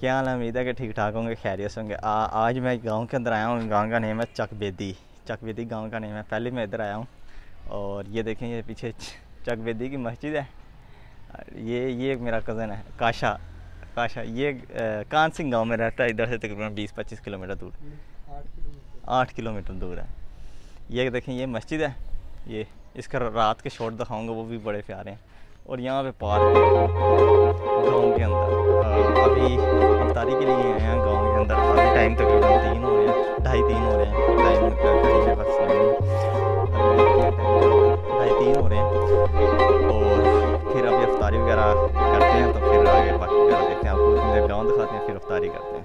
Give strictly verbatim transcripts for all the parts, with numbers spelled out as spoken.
क्या हाल है, उम्मीद है कि ठीक ठाक होंगे, खैरियत होंगे। आ, आज मैं गांव के अंदर आया हूँ। गांव का नेम है चकबेदी। चकबेदी गांव का नेम है। पहले मैं इधर आया हूँ और ये देखें, ये पीछे चकबेदी की मस्जिद है। ये ये मेरा कज़न है काशा। काशा ये कान सिंह गाँव में रहता है। इधर से तकरीबन बीस पच्चीस किलोमीटर दूर, आठ किलोमीटर दूर है। ये देखें, ये मस्जिद है। ये इसका रात के शॉट दिखाऊंगा, वो भी बड़े प्यारे हैं। और यहाँ पे पार्क है गाँव के अंदर। अभी इफ्तारी के लिए आए हैं गाँव के अंदर। अभी टाइम तकरीबन तीन हो रहे हैं, ढाई तीन हो रहे हैं। टाइम करीब बस ढाई तीन हो रहे हैं। और फिर अभी इफ्तारी वगैरह करते हैं, तो फिर आगे बाकी वगैरह देखते हैं। आपको उतनी देर गाँव दिखाते हैं, फिर इफ्तारी करते हैं।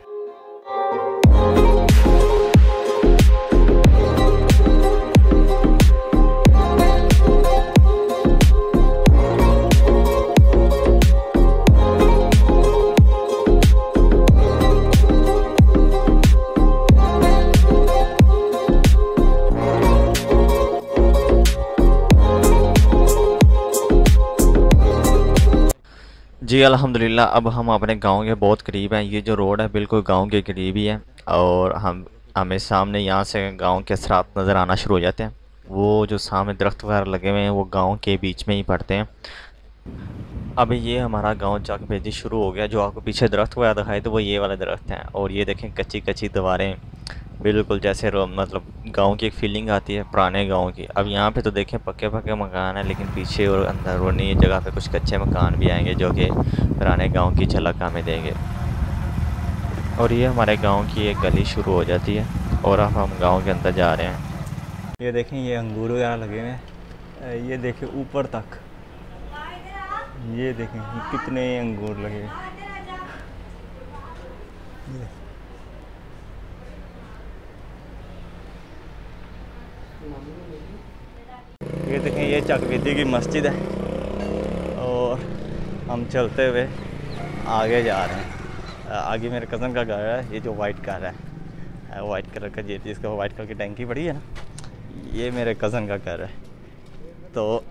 जी अल्हम्दुलिल्लाह, अब हम अपने गांव के बहुत करीब हैं। ये जो रोड है बिल्कुल गांव के करीब ही है। और हम हमें सामने यहाँ से गांव के असरात नज़र आना शुरू हो जाते हैं। वो जो सामने दरख्त वगैरह लगे हुए हैं वो गांव के बीच में ही पड़ते हैं। अभी ये हमारा गांव चक बेदी शुरू हो गया। जो आपको पीछे दरख्त वगैरह दिखाए तो वो ये वाले दरख्त हैं। और ये देखें कच्ची कच्ची दीवारें, बिल्कुल जैसे मतलब गांव की एक फीलिंग आती है पुराने गांव की। अब यहाँ पे तो देखें पक्के पक्के मकान हैं, लेकिन पीछे और अंदर रोनी जगह पे कुछ कच्चे मकान भी आएंगे जो कि पुराने गांव की झलक हमें देंगे। और ये हमारे गांव की एक गली शुरू हो जाती है और अब हम गांव के अंदर जा रहे हैं। ये देखें, ये अंगूर वगैरह लगे हुए हैं। ये देखें ऊपर तक, ये देखें कितने अंगूर लगे हुए। ये देखें, ये चकबेदी की मस्जिद है। और हम चलते हुए आगे जा रहे हैं। आगे मेरे कज़न का घर है। ये जो वाइट कार है, वाइट कलर का जेट, इसका वाइट कलर की टंकी पड़ी है ना, ये मेरे कज़न का घर है। तो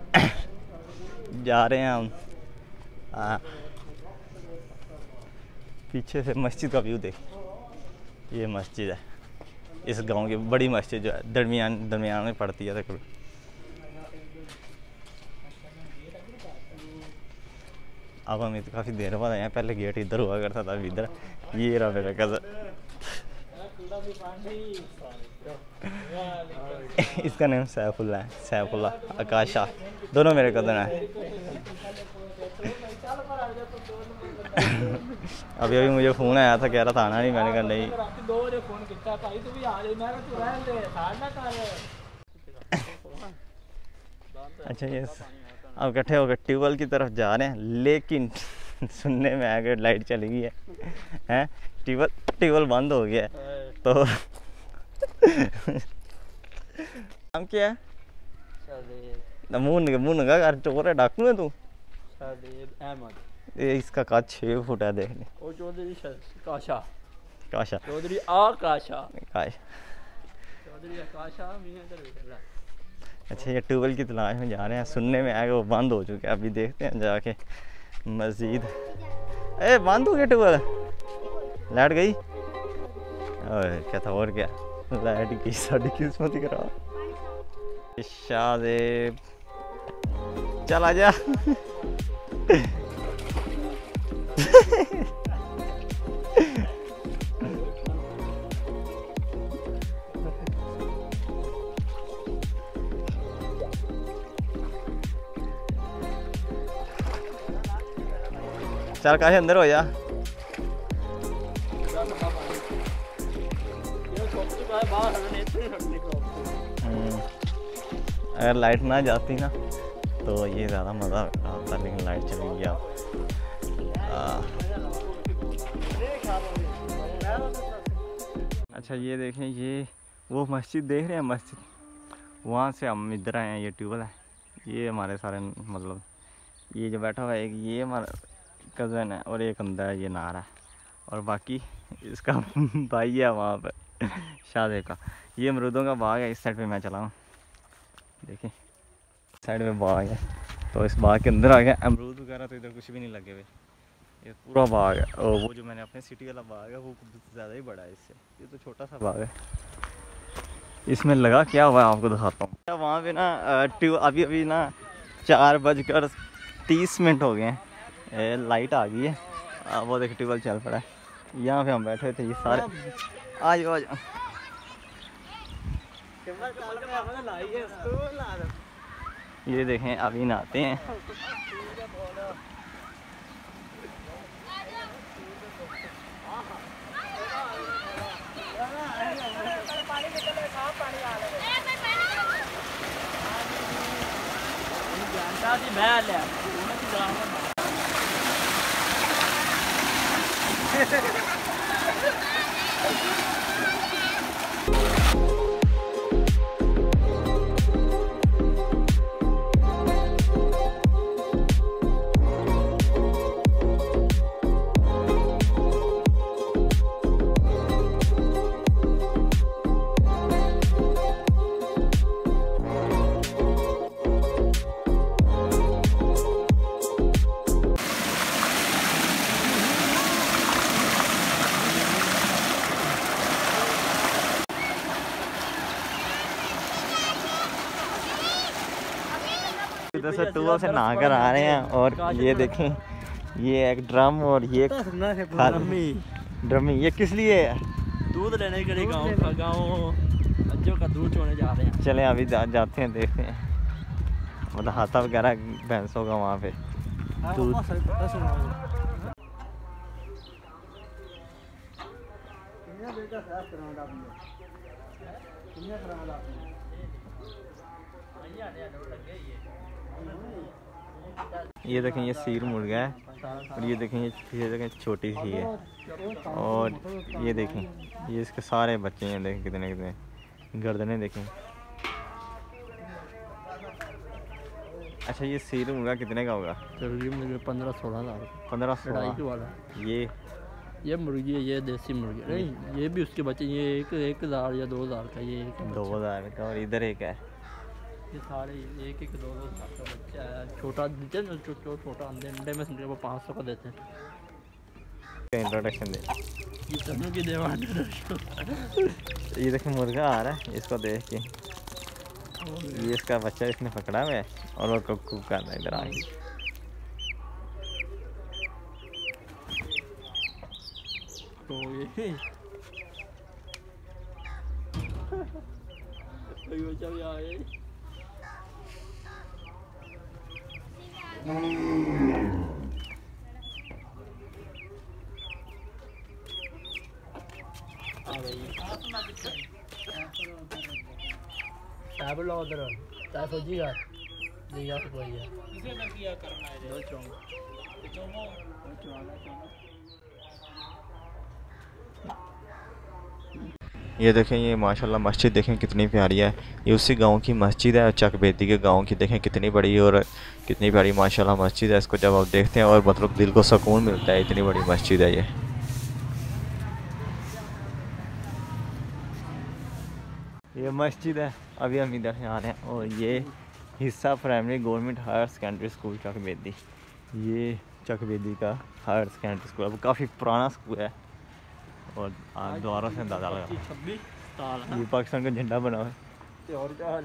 जा रहे हैं हम। आ, पीछे से मस्जिद का व्यू देखें। ये मस्जिद है इस गांव की, बड़ी मस्जिद जो है दरमियान दरमियान में पड़ती है। तक अब हम इतनी काफ़ी देर बाद आए हैं। पहले गेट इधर हुआ करता था, अभी इधर। ये रहा मेरा कज़न, इसका नाम सैफुल्ला है। सैफुल्ला आकाशा दोनों मेरे कज़न हैं। अभी अभी मुझे फ़ोन आया था, कह रहा था आना नहीं। मैंने कहा नहीं। अच्छा ये अब इकट्ठे होकर ट्यूबवेल की तरफ जा रहे हैं, लेकिन सुनने में आया कि लाइट चली गई है, हैं ट्यूबवेल ट्यूबवेल बंद हो गया है। तो नाम क्या है? मुँह मुँह नंगा कर, चोर है, डाकू है तू। ये इसका काट छः फुट है, देख ले। ओ चौधरी काशा, काशा चौधरी आकाशा, काशा चौधरी आकाशा। अच्छा ये ट्यूबवेल की तलाश में जा रहे हैं। सुनने में आया कि वो बंद हो चुके हैं। अभी देखते हैं जाके मस्जिद। ए बंद हो गया ट्यूबवेल, लाइट गई। और क्या था, और क्या लाइट गई। साड़ी किस्मत खराब शादेब, चला जा। चल काश अंदर हो जा। अगर लाइट ना जाती ना तो ये ज़्यादा मज़ा आता, लेकिन लाइट चली गया। अच्छा ये देखें, ये वो मस्जिद देख रहे हैं, मस्जिद वहाँ से हम इधर आए हैं। ये ट्यूबवेल है। ये हमारे सारे मतलब ये जो बैठा हुआ है, एक ये हमारा कज़न है और एक अंदर है, ये नारा है। और बाकी इसका भाई है वहाँ पर शादे का। ये अमरूदों का बाग है। इस साइड पे मैं चला हूँ, देखिए साइड में बाग है। तो इस बाग के अंदर आ गया। अमरूद वगैरह तो इधर कुछ भी नहीं लगे हुए। ये पूरा बाग है, और वो जो मैंने अपने सिटी वाला बाग है वो ज़्यादा ही बड़ा है इससे, ये तो छोटा सा बाग है। इसमें लगा क्या हुआ है आपको दिखाता हूँ। वहाँ पे ना अभी अभी ना चार बजकर तीस मिनट हो गए हैं, लाइट आ गई है, वो देखिए ट्यूबवेल चल पड़ा है। यहाँ पे हम बैठे थे ये सारे, आ जाओ आ जाओ, ये देखें अभी नहाते हैं। से टूबा से नहा कर आ रहे हैं, और ये देखें ये एक ड्रम और ये ड्रमी ड्रमी ये किस लिए है? दूध लेने के लिए गाँव गाँव बच्चों का दूध चोने जा रहे हैं। चले अभी जा, जाते हैं देखते हैं, मतलब हाथा वगैरह भैंसों का वहाँ पे दूध। ये देखें ये सीर मुर्गा है, और ये देखें ये ये देखें छोटी सी है, और ये देखें ये इसके सारे बच्चे हैं, देखें कितने कितने गर्दनें देखें। अच्छा ये सीर मुर्गा कितने का होगा? पंद्रह सोलह लाख पंद्रह सोलह ये ये मुर्गी है, ये देसी मुर्गी नहीं, ये भी उसके बच्चे, ये एक एक हज़ार या दो हज़ार का, ये दो हज़ार का, और इधर एक है ये सारे एक एक दो दो साल का बच्चा है, छोटा देते हैं छोटा अंडे अंडे में समझे वो पाँच सौ का देते हैं। इंट्रोडक्शन दे ये तनु की देवा इंट्रोडक्शन। ये देखिए मुर्गा आ रहा है, इसको देख के ये इसका बच्चा इसने पकड़ा हुआ है, और वो कब कूक करना है इधर आगे। तो ये ये देखें ये माशाल्लाह मस्जिद देखें कितनी प्यारी है, ये उसी गांव की मस्जिद है चकबेदी के गांव की, देखें कितनी बड़ी और कितनी प्यारी माशाल्लाह मस्जिद है। इसको जब आप देखते हैं और मतलब दिल को सुकून मिलता है, इतनी बड़ी मस्जिद है ये। ये मस्जिद है, अभी हम इधर से आ रहे हैं, और ये हिस्सा primary government higher secondary school Chak Bedi, ये चक बेदी का हायर सेकेंडरी स्कूल, अब काफ़ी पुराना स्कूल है, और दोबारा से अंदाजा लगा ये पाकिस्तान का झंडा बना हुआ है। दो पैसा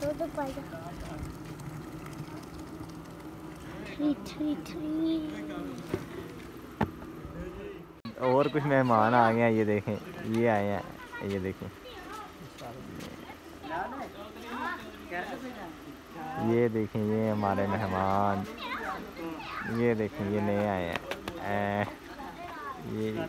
दो दो पैसा और कुछ मेहमान आ गए हैं, ये देखें ये आए हैं, ये देखें ये देखें ये हमारे मेहमान। ये देखें, ये नए आए हैं। ये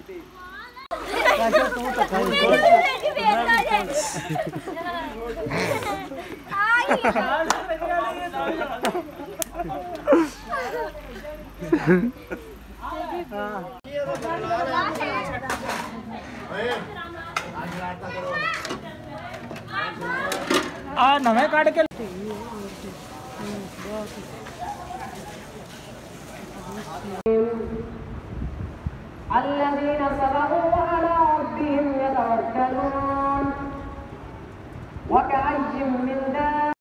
आ नवे काट के الذين صبروا على ربهم يتوكلون وكأي من دابة